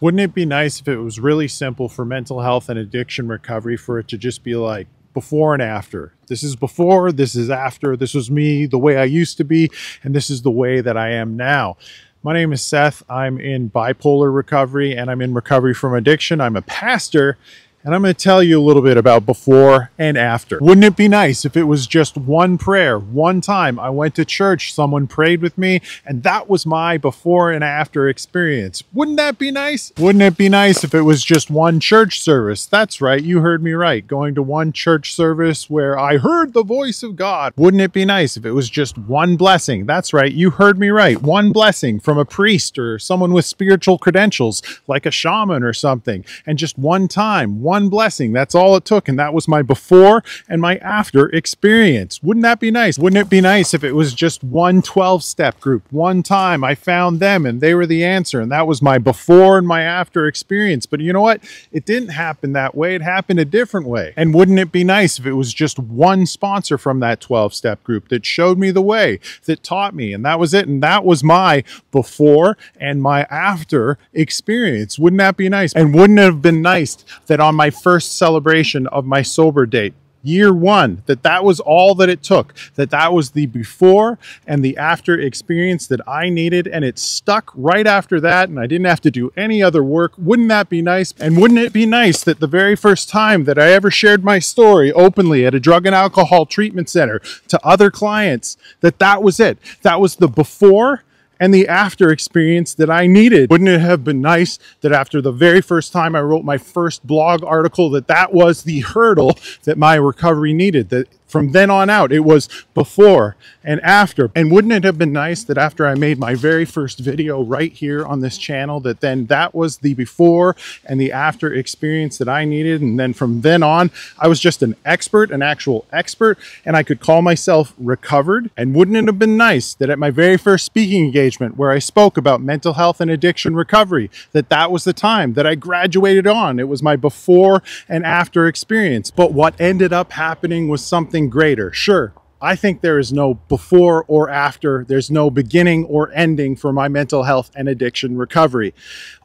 Wouldn't it be nice if it was really simple for mental health and addiction recovery for it to just be like before and after? This is before, this is after, this was me, the way I used to be, and this is the way that I am now. My name is Seth. I'm in bipolar recovery and I'm in recovery from addiction. I'm a pastor. And I'm going to tell you a little bit about before and after. Wouldn't it be nice if it was just one prayer, one time I went to church, someone prayed with me, and that was my before and after experience? Wouldn't that be nice? Wouldn't it be nice if it was just one church service? That's right, you heard me right. Going to one church service where I heard the voice of God. Wouldn't it be nice if it was just one blessing? That's right, you heard me right. One blessing from a priest or someone with spiritual credentials, like a shaman or something, and just one time, one blessing. That's all it took. And that was my before and my after experience. Wouldn't that be nice? Wouldn't it be nice if it was just one 12-step group? One time I found them and they were the answer. And that was my before and my after experience. But you know what? It didn't happen that way. It happened a different way. And wouldn't it be nice if it was just one sponsor from that 12-step group that showed me the way, that taught me, and that was it? And that was my before and my after experience. Wouldn't that be nice? And wouldn't it have been nice that on my first celebration of my sober date, year 1, that was all that it took, that was the before and the after experience that I needed, and it stuck right after that, and I didn't have to do any other work? Wouldn't that be nice? And wouldn't it be nice that the very first time that I ever shared my story openly at a drug and alcohol treatment center to other clients, that was it? That was the before and the after experience that I needed. Wouldn't it have been nice that after the very first time I wrote my first blog article, that was the hurdle that my recovery needed? That from then on out, it was before and after. And wouldn't it have been nice that after I made my very first video right here on this channel, that was the before and the after experience that I needed? And then from then on, I was just an expert, an actual expert, and I could call myself recovered. And wouldn't it have been nice that at my very first speaking engagement where I spoke about mental health and addiction recovery, that was the time that I graduated on? It was my before and after experience. But what ended up happening was something greater. Sure, I think there is no before or after. There's no beginning or ending for my mental health and addiction recovery.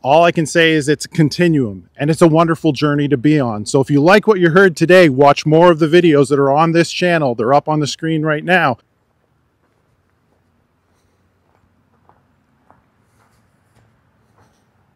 All I can say is it's a continuum, and it's a wonderful journey to be on. So if you like what you heard today, watch more of the videos that are on this channel. They're up on the screen right now.